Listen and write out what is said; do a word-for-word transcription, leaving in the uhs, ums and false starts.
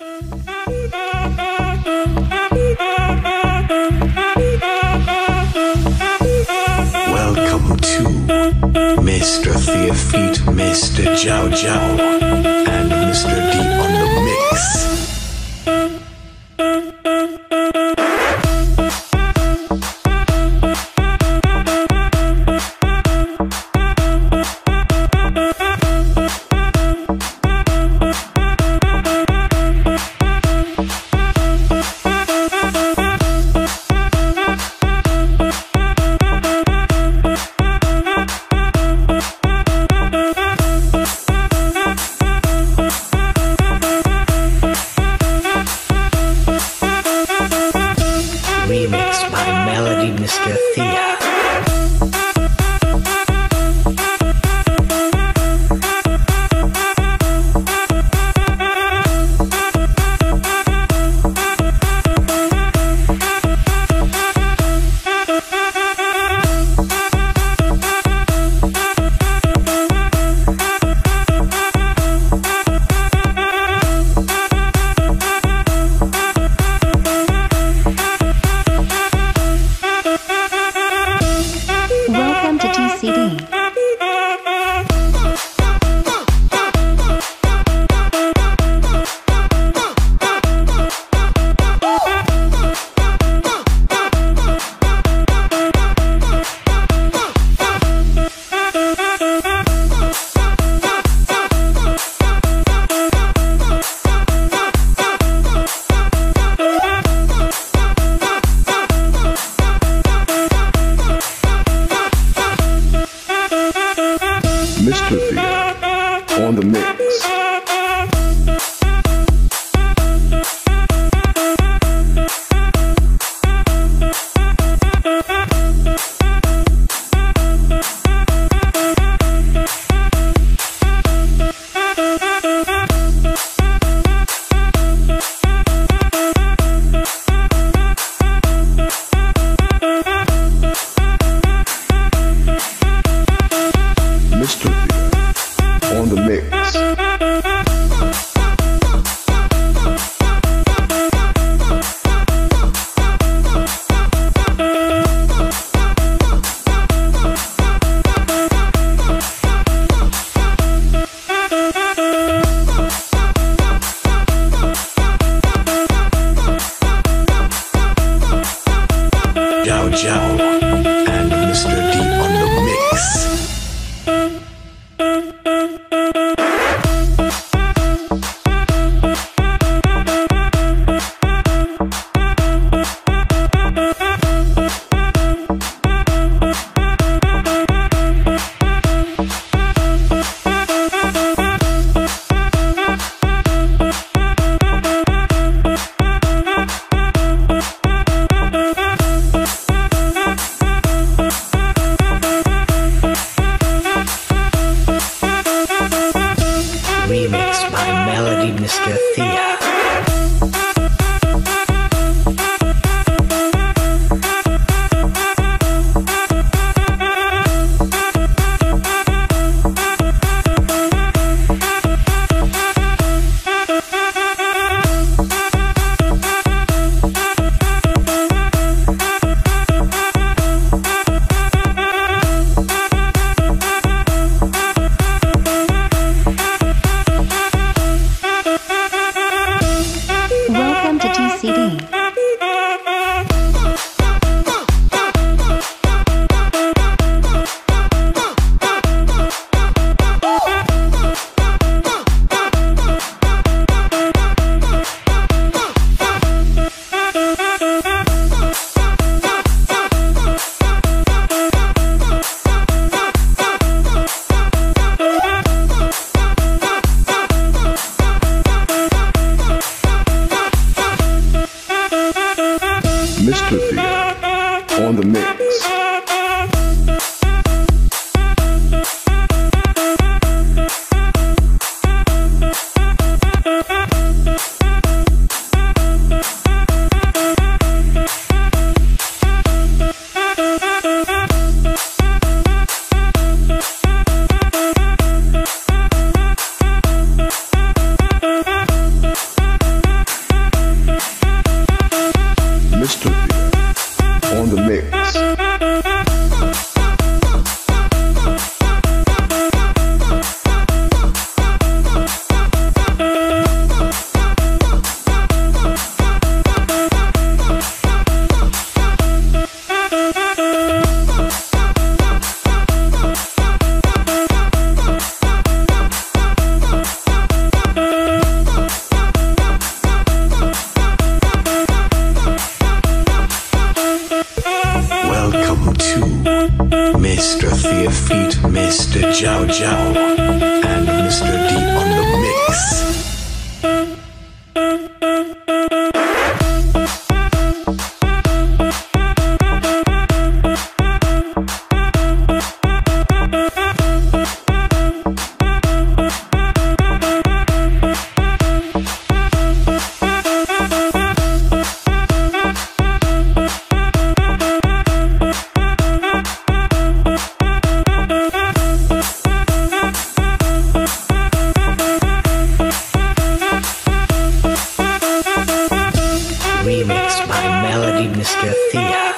Welcome to Mister Fearfeet, Mister Jow Jow, and Mister D on the mix. feet, Mister Jiao Jiao and Mister Deep on the mix. Remixed by Melody Mister Thea.